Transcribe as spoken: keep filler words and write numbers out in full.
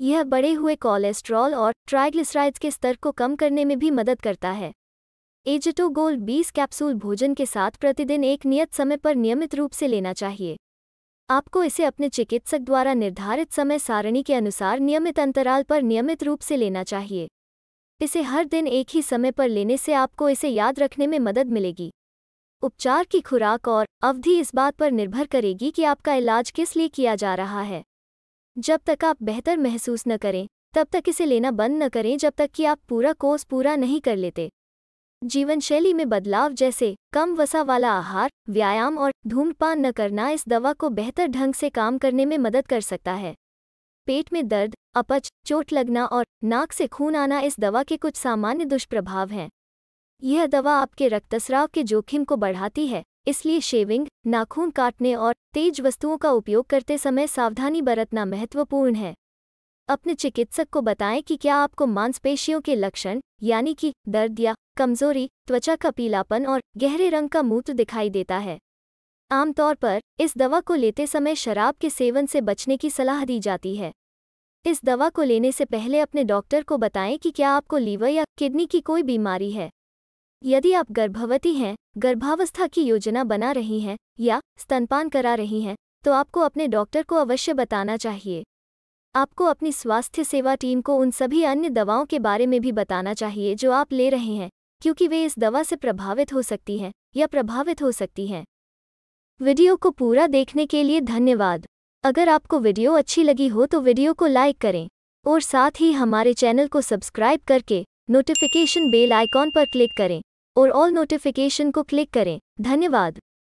यह बढ़े हुए कोलेस्ट्रॉल और ट्राइग्लिसराइड्स के स्तर को कम करने में भी मदद करता है। एज़टोगोल्ड बीस कैप्सूल भोजन के साथ प्रतिदिन एक नियत समय पर नियमित रूप से लेना चाहिए। आपको इसे अपने चिकित्सक द्वारा निर्धारित समय सारणी के अनुसार नियमित अंतराल पर नियमित रूप से लेना चाहिए। इसे हर दिन एक ही समय पर लेने से आपको इसे याद रखने में मदद मिलेगी। उपचार की खुराक और अवधि इस बात पर निर्भर करेगी कि आपका इलाज किस लिए किया जा रहा है। जब तक आप बेहतर महसूस न करें तब तक इसे लेना बंद न करें, जब तक कि आप पूरा कोर्स पूरा नहीं कर लेते। जीवनशैली में बदलाव जैसे कम वसा वाला आहार, व्यायाम और धूम्रपान न करना इस दवा को बेहतर ढंग से काम करने में मदद कर सकता है। पेट में दर्द, अपच, चोट लगना और नाक से खून आना इस दवा के कुछ सामान्य दुष्प्रभाव हैं। यह दवा आपके रक्तस्राव के जोखिम को बढ़ाती है, इसलिए शेविंग, नाखून काटने और तेज वस्तुओं का उपयोग करते समय सावधानी बरतना महत्वपूर्ण है। अपने चिकित्सक को बताएं कि क्या आपको मांसपेशियों के लक्षण यानी कि दर्द या कमजोरी, त्वचा का पीलापन और गहरे रंग का मूत्र दिखाई देता है। आमतौर पर इस दवा को लेते समय शराब के सेवन से बचने की सलाह दी जाती है। इस दवा को लेने से पहले अपने डॉक्टर को बताएं कि क्या आपको लीवर या किडनी की कोई बीमारी है। यदि आप गर्भवती हैं, गर्भावस्था की योजना बना रही हैं या स्तनपान करा रही हैं तो आपको अपने डॉक्टर को अवश्य बताना चाहिए। आपको अपनी स्वास्थ्य सेवा टीम को उन सभी अन्य दवाओं के बारे में भी बताना चाहिए जो आप ले रहे हैं, क्योंकि वे इस दवा से प्रभावित हो सकती हैं या प्रभावित हो सकती हैं। वीडियो को पूरा देखने के लिए धन्यवाद। अगर आपको वीडियो अच्छी लगी हो तो वीडियो को लाइक करें और साथ ही हमारे चैनल को सब्सक्राइब करके नोटिफिकेशन बेल आइकॉन पर क्लिक करें और ऑल नोटिफिकेशन को क्लिक करें। धन्यवाद।